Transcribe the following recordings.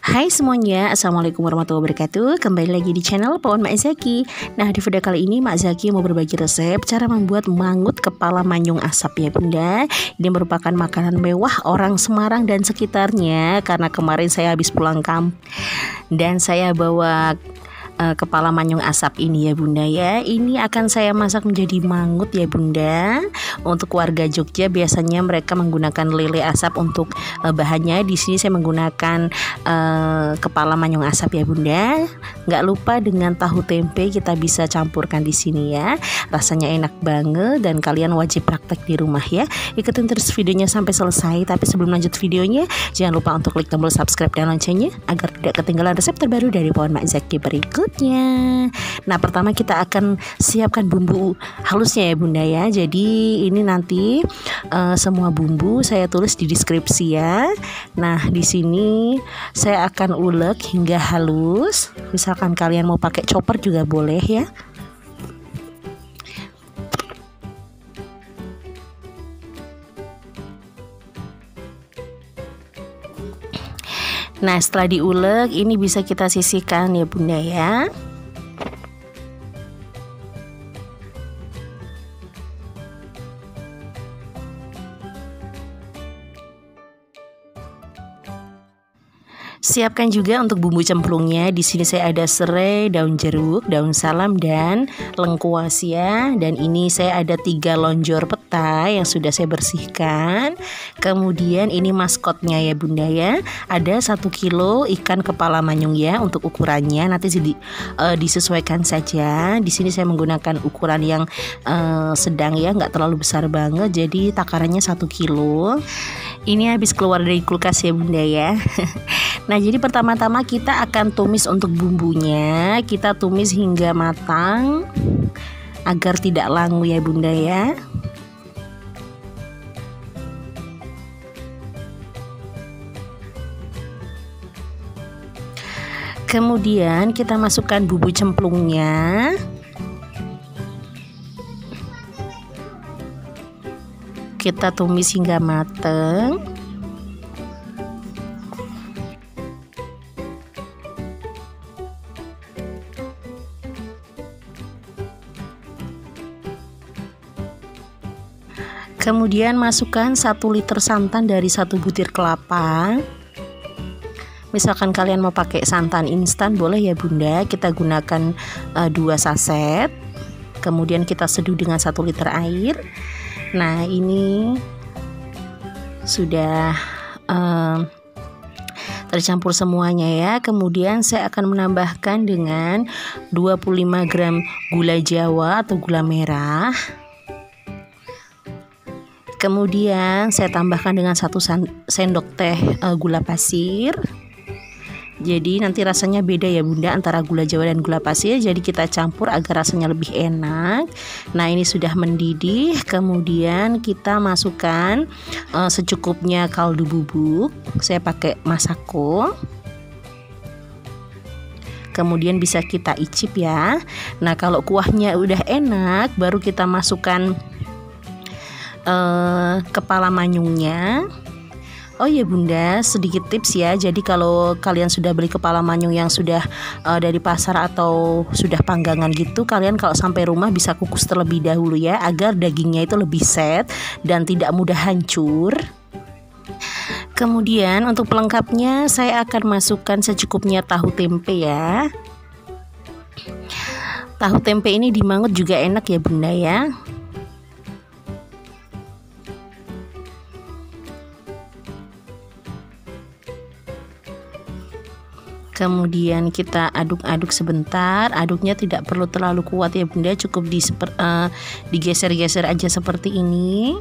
Hai semuanya, Assalamualaikum warahmatullahi wabarakatuh. Kembali lagi di channel Pawon Mak Zaki. Nah, di video kali ini Mak Zaki mau berbagi resep cara membuat mangut kepala manyung asap ya bunda. Ini merupakan makanan mewah orang Semarang dan sekitarnya. Karena kemarin saya habis pulang kampung dan saya bawa kepala manyung asap ini ya bunda ya. Ini akan saya masak menjadi mangut ya bunda. Untuk warga Jogja biasanya mereka menggunakan lele asap untuk bahannya. Di sini saya menggunakan kepala manyung asap ya bunda. Nggak lupa dengan tahu tempe kita bisa campurkan di sini ya. Rasanya enak banget dan kalian wajib praktek di rumah ya. Ikutin terus videonya sampai selesai. Tapi sebelum lanjut videonya, jangan lupa untuk klik tombol subscribe dan loncengnya agar tidak ketinggalan resep terbaru dari Pawon Mak Zaki berikut. Nah, pertama kita akan siapkan bumbu halusnya ya bunda ya. Jadi ini nanti semua bumbu saya tulis di deskripsi ya. Nah, di sini saya akan ulek hingga halus. Misalkan kalian mau pakai chopper juga boleh ya. Nah, setelah diulek ini bisa kita sisihkan ya bunda ya. Siapkan juga untuk bumbu cemplungnya. Di sini saya ada serai, daun jeruk, daun salam, dan lengkuas ya. Dan ini saya ada 3 lonjor petai yang sudah saya bersihkan. Kemudian ini maskotnya ya bunda ya. Ada 1 kilo ikan kepala manyung ya untuk ukurannya. Nanti disesuaikan saja. Di sini saya menggunakan ukuran yang sedang ya, nggak terlalu besar banget. Jadi takarannya 1 kilo. Ini habis keluar dari kulkas ya bunda ya. Nah, jadi pertama-tama kita akan tumis untuk bumbunya. Kita tumis hingga matang agar tidak langu ya bunda ya. Kemudian kita masukkan bumbu cemplungnya. Kita tumis hingga matang. Kemudian masukkan 1 liter santan dari 1 butir kelapa. Misalkan kalian mau pakai santan instan boleh ya bunda. Kita gunakan 2 saset. Kemudian kita seduh dengan 1 liter air. Nah, ini sudah tercampur semuanya ya. Kemudian saya akan menambahkan dengan 25 gram gula Jawa atau gula merah. Kemudian saya tambahkan dengan 1 sendok teh gula pasir. Jadi nanti rasanya beda ya bunda antara gula Jawa dan gula pasir. Jadi kita campur agar rasanya lebih enak. Nah, ini sudah mendidih. Kemudian kita masukkan secukupnya kaldu bubuk. Saya pakai masako. Kemudian bisa kita icip ya. Nah, kalau kuahnya udah enak baru kita masukkan kepala manyungnya. Oh ya bunda, sedikit tips ya. Jadi kalau kalian sudah beli kepala manyung yang sudah dari pasar atau sudah panggangan gitu, kalian kalau sampai rumah bisa kukus terlebih dahulu ya, agar dagingnya itu lebih set dan tidak mudah hancur. Kemudian untuk pelengkapnya saya akan masukkan secukupnya tahu tempe ya. Tahu tempe ini dimangut juga enak ya bunda ya. Kemudian kita aduk-aduk sebentar. Aduknya tidak perlu terlalu kuat ya bunda, cukup digeser-geser aja seperti ini.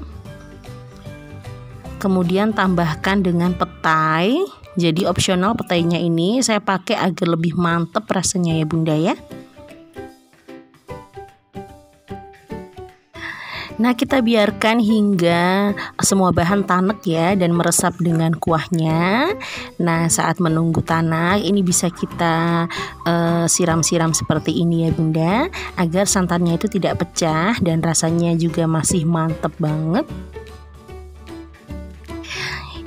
Kemudian tambahkan dengan petai. Jadi opsional petainya ini saya pakai agar lebih mantep rasanya ya bunda ya. Nah, kita biarkan hingga semua bahan tanek ya dan meresap dengan kuahnya. Nah, saat menunggu tanak ini bisa kita siram-siram seperti ini ya bunda, agar santannya itu tidak pecah dan rasanya juga masih mantep banget.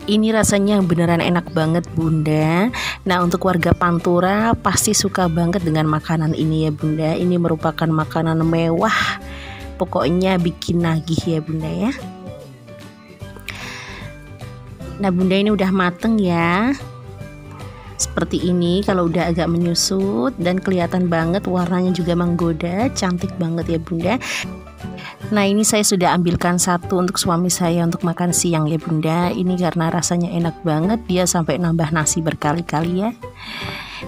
Ini rasanya beneran enak banget Bunda. Nah, untuk warga Pantura pasti suka banget dengan makanan ini ya Bunda. Ini merupakan makanan mewah, pokoknya bikin nagih ya Bunda ya. Nah Bunda, ini udah mateng ya. Seperti ini kalau udah agak menyusut dan kelihatan banget warnanya juga menggoda, cantik banget ya Bunda. Nah, ini saya sudah ambilkan satu untuk suami saya untuk makan siang ya Bunda. Ini karena rasanya enak banget, dia sampai nambah nasi berkali-kali ya.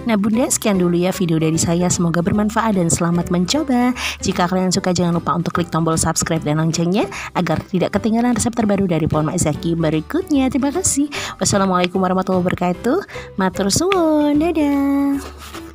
Nah Bunda, sekian dulu ya video dari saya. Semoga bermanfaat dan selamat mencoba. Jika kalian suka, jangan lupa untuk klik tombol subscribe dan loncengnya agar tidak ketinggalan resep terbaru dari Pawon Mak Zaki berikutnya. Terima kasih. Wassalamualaikum warahmatullahi wabarakatuh. Matur suwun. Dadah.